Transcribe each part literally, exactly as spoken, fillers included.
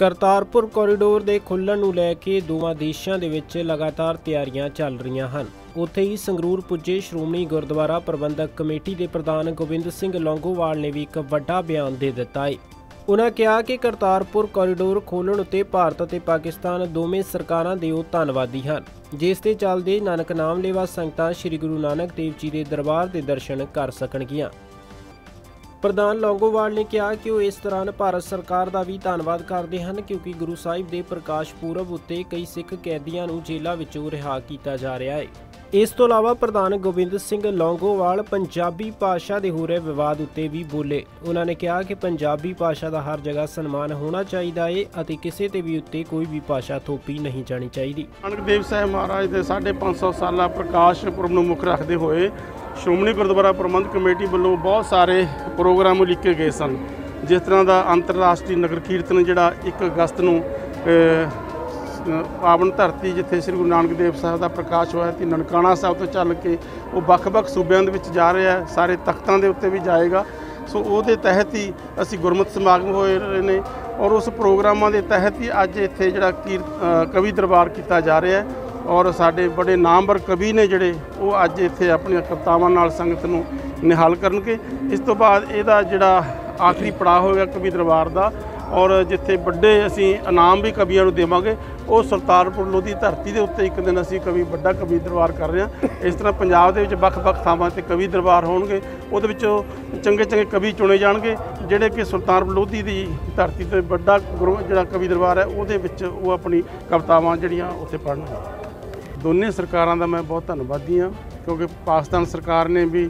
करतारपुर कॉलिडोर के खुलण नूं लै के दोवां देशां दे विच लगातार तैयारियां चल रही हैं। उत्थे ही संगरूर पुज्जे श्रोमणी गुरुद्वारा प्रबंधक कमेटी के प्रधान गोबिंद सिंह लोंगोवाल ने भी एक वड्डा बयान दे दिता है। उन्होंने कहा कि करतारपुर कॉरिडोर खोलण उत्ते भारत और पाकिस्तान दोवें सरकारां दे ओह धन्नवादी हैं, जिस दे चलदे नानक नाम लेवा संगतां श्री गुरु नानक देव जी के दरबार के दर्शन कर सकणगियां। प्रधान लोंगोवाल ने कहा कि वह इस दौरान भारत सरकार का भी धन्नवाद करते हैं, क्योंकि गुरु साहिब के प्रकाश पुरब उत्ते कई सिख कैदियों को जेलों विचों रिहा किया जा रहा है। इस तो अलावा प्रधान गोबिंद सिंह लोंगोवाल पंजाबी भाषा के हो रहे विवाद उत्ते भी बोले। उन्होंने कहा कि पंजाबी भाषा का हर जगह सन्मान होना चाहिए है, किसी के भी उत्ते कोई भी भाषा थोपी नहीं जानी चाहिए। नानक देव साहेब महाराज के साढ़े पाँच सौ साल प्रकाश पुरब नूं मुख रखते हुए ਸ਼੍ਰੋਮਣੀ ਗੁਰਦੁਆਰਾ ਪ੍ਰਬੰਧਕ ਕਮੇਟੀ ਵੱਲੋਂ ਬਹੁਤ ਸਾਰੇ ਪ੍ਰੋਗਰਾਮ ਉਲੀਕੇ ਗਏ ਸਨ, ਜਿਸ ਤਰ੍ਹਾਂ ਦਾ ਅੰਤਰਰਾਸ਼ਟਰੀ ਨਗਰ ਕੀਰਤਨ ਜਿਹੜਾ ਇੱਕ ਅਗਸਤ ਨੂੰ ਪਾਵਨ ਧਰਤੀ ਜਿੱਥੇ ਸ੍ਰੀ ਗੁਰੂ ਨਾਨਕ ਦੇਵ ਸਾਹਿਬ ਦਾ ਪ੍ਰਕਾਸ਼ ਹੋਇਆ ਤੇ ਨਨਕਾਣਾ ਸਾਹਿਬ ਤੋਂ ਚੱਲ ਕੇ ਉਹ ਵੱਖ-ਵੱਖ ਸੂਬਿਆਂ ਦੇ ਵਿੱਚ ਜਾ ਰਿਹਾ ਹੈ, ਸਾਰੇ ਤਖਤਾਂ ਦੇ ਉੱਤੇ ਵੀ ਜਾਏਗਾ। ਸੋ ਉਹਦੇ ਤਹਿਤ ਹੀ ਅਸੀਂ ਗੁਰਮਤਿ ਸਮਾਗਮ ਹੋਏ ਰਹੇ ਨੇ ਔਰ ਉਸ ਪ੍ਰੋਗਰਾਮਾਂ ਦੇ ਤਹਿਤ ਹੀ ਅੱਜ ਇੱਥੇ ਜਿਹੜਾ ਕਵੀ ਦਰਬਾਰ ਕੀਤਾ ਜਾ ਰਿਹਾ ਹੈ और साढ़े बड़े नामवर कवि ने जोड़े वो अज इतने अपन कवितावां संगत को निहाल करनगे। इस तो बाद इहदा जिहड़ा आखिरी पड़ाव होगा कवि दरबार का और जिथे बड़े असी इनाम भी कवियों को देवांगे। और सुल्तानपुर लोधी धरती के उत्ते एक दिन असी कवि बड़ा कवि दरबार कर रहे हैं। इस तरह पंजाब के बख-बख थावां ते कवि दरबार होणगे, उहदे विचों चंगे चंगे कवि चुने जाणगे जिहड़े कि सुल्तानपुर लोधी की धरती ते बड़ा गुरु जिहड़ा कवि दरबार है उहदे विच वो अपनी कवितावां जिहड़ियां उत्थे पढ़नगे। दोनों सरकारों का मैं बहुत धन्नवादी हाँ, क्योंकि पाकिस्तान सरकार ने भी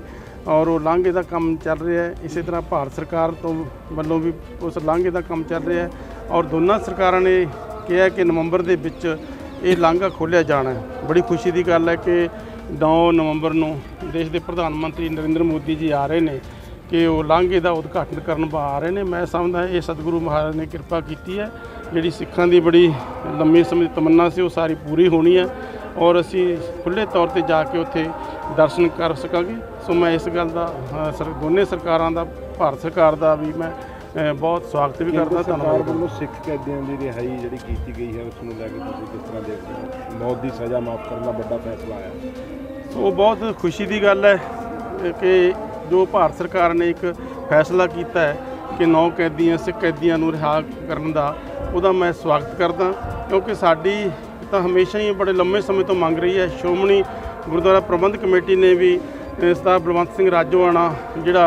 और लांघे का काम चल रहा है, इस तरह भारत सरकार तो वालों भी उस लांघे का काम चल रहा है और दोनों सरकारों ने कहा कि नवंबर के विच ये लांघा खोलिया जाना है। बड़ी खुशी की गल है कि नौ नवंबर को देश के प्रधानमंत्री नरेंद्र मोदी जी आ रहे हैं कि वो लांघे का उद्घाटन करने आ रहे हैं। मैं समझदा ये सतगुरु महाराज ने कृपा की है, जिहड़ी सिखां की बड़ी लंबी समय तमन्ना सी वो सारी पूरी होनी है और असी खुले तौर पर जाके उत्थे दर्शन कर सकांगे। सो मैं इस गल दा दोने सरकारां दा भारत सरकार दा भी मैं बहुत स्वागत भी करदा। धन्नवाद वालों सिख कैदियों की रिहाई जिहड़ी कीती गई है उसनूं लैके तुसीं किस तरह देखदे हो? मौत की सज़ा माफ़ करन दा वड्डा फैसला आया, सो बहुत खुशी की गल है कि जो भारत सरकार ने एक फैसला किया है कि नौ कैदियां सिख कैदियां नूं रिहा करन दा उहदा मैं स्वागत करदा, क्योंकि साडी तो हमेशा ही बड़े लंबे समय तो मांग रही है। श्रोमणी गुरुद्वारा प्रबंधक कमेटी ने भी इसका बलवंत सिंह राजवाना जिहड़ा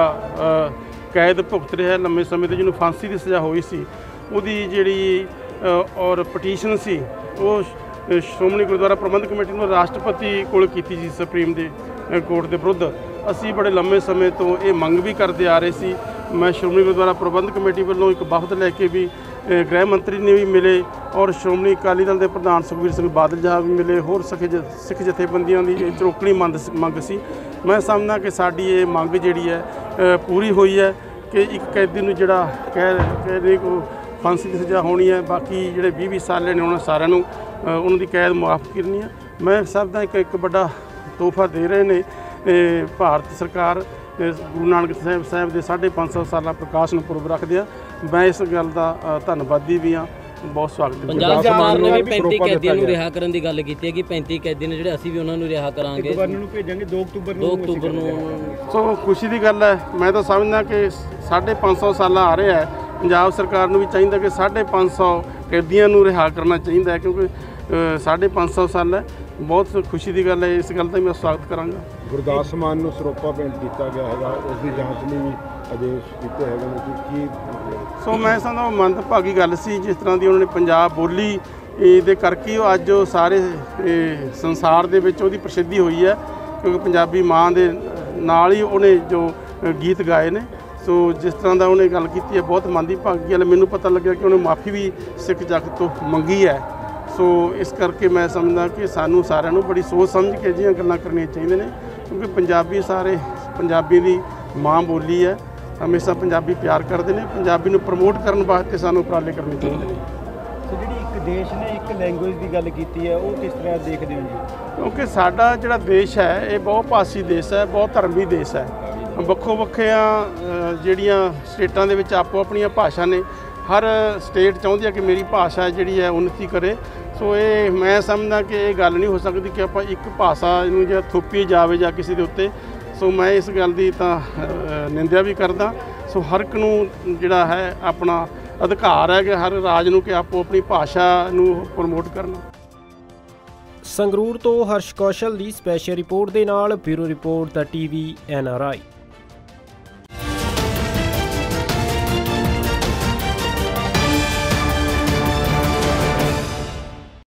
कैद भुगत रहा है लंबे समय तो, जिन्होंने फांसी की सज़ा हुई सी उहदी जिहड़ी और पटीशन सी वो श्रोमणी गुरुद्वारा प्रबंधक कमेटी ने राष्ट्रपति कोल कीती जी सुप्रीम दे कोर्ट के विरुद्ध। असी बड़े लंबे समय तो ये मंग भी करते आ रहे सी। मैं श्रोमणी गुरुद्वारा प्रबंधक कमेटी वालों एक वफद लैके भी गृहमंत्री ने भी मिले और श्रोमणी अकाली दल के प्रधान सुग्रीव सिंह बादल साहब भी मिले, होर सिख ज सिख जथेबंदियों की चरोकनी मंग मंग सी। मैं समझना कि साड़ी ये मंग जिहड़ी है पूरी हुई है कि एक कैदी नूं जिहड़ा कह कहने को फांसी की सज़ा होनी है, बाकी जिहड़े बीस बीस साल ने उन्होंने सारिआं नूं उन्हां दी कैद माफ़ करनी है। मैं समझदा एक एक बड़ा तोहफा दे रहे ने भारत सरकार गुरु नानक साहब साहब के साढ़े पाँच सौ साल प्रकाश पुरब रखते हैं। मैं इस गल का धन्नवादी भी हाँ, बहुत स्वागत। पंजाब सरकार ने भी पैंती कैदियों को रिहा करने की गल की है कि पैंती कैदी ने जोड़े असी भी उन्होंने रिहा करांगे, भेजेंगे दो अक्तूबर दो अक्तूबर को। सो खुशी की गल है, मैं तो समझना कि साढ़े पाँच सौ साल आ रहा है, पंजाब सरकार नूं भी चाहिए कि साढ़े पाँच सौ कैदियों को रिहा करना चाहिए, क्योंकि साढ़े पाँच सौ साल है। बहुत खुशी की गल है, इस गल का मैं स्वागत करांगा। गुरदास मान नूं सरोपा भेंट किया गया है, उसकी जांच में भी आदेश दिए हैं कि सो मैं समझदा मंदभागी गल सी जिस तरह की उन्होंने पंजाब बोली दे करके अज सारे संसार दे विच उहदी प्रसिद्धि हुई है, क्योंकि पंजाबी मां दे नाल ही उन्हें जो गीत गाए ने। सो जिस तरह का उन्हें गल की है बहुत मंदभागी गल, मैनूं पता लग्या कि उन्हें माफ़ी भी सिख जगत तो मंगी है। सो इस करके मैं समझदा कि सानू सारिआं नूं बड़ी सोच समझ के जिहियां गल्लां करनियां चाहीदियां ने, क्योंकि पंजाबी सारे पंजाबी दी माँ बोली है, हमेशा पंजाबी प्यार करते हैं, पंजाबी नूं प्रमोट करने वास्ते सानू उपराले करने चाहिए। सो जिहड़ी इक देश ने इक लैंगुएज की गल कीती है वो किस तरह देखदे हो जी? क्योंकि साडा जिहड़ा देश है ये बहुभाषी देश है, बहुत धर्मी देश है, ਵੱਖੋ ਵੱਖਰੀਆਂ ਜਿਹੜੀਆਂ ਸਟੇਟਾਂ ਦੇ ਵਿੱਚ ਆਪੋ ਆਪਣੀਆਂ ਭਾਸ਼ਾ ਨੇ। हर स्टेट चाहती है कि मेरी भाषा जी है उन्नति करे। सो ये मैं समझदा कि ये गल नहीं हो सकती कि आप एक भाषा जो थोपी जाए या किसी के उत्ते। सो मैं इस गल की तो निंदा भी करदा। सो हर एक नूं जिहड़ा है अपना अधिकार है कि हर राज नूं कि आपो अपनी भाषा नूं प्रमोट करना। संगरूर तो हर्ष कौशल की स्पैशल रिपोर्ट के नाल bureau report the TV N R I.